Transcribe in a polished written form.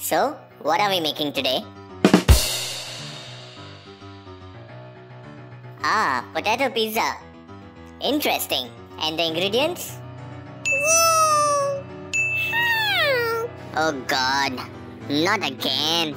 So, what are we making today? Ah, potato pizza. Interesting. And the ingredients? Oh god, not again.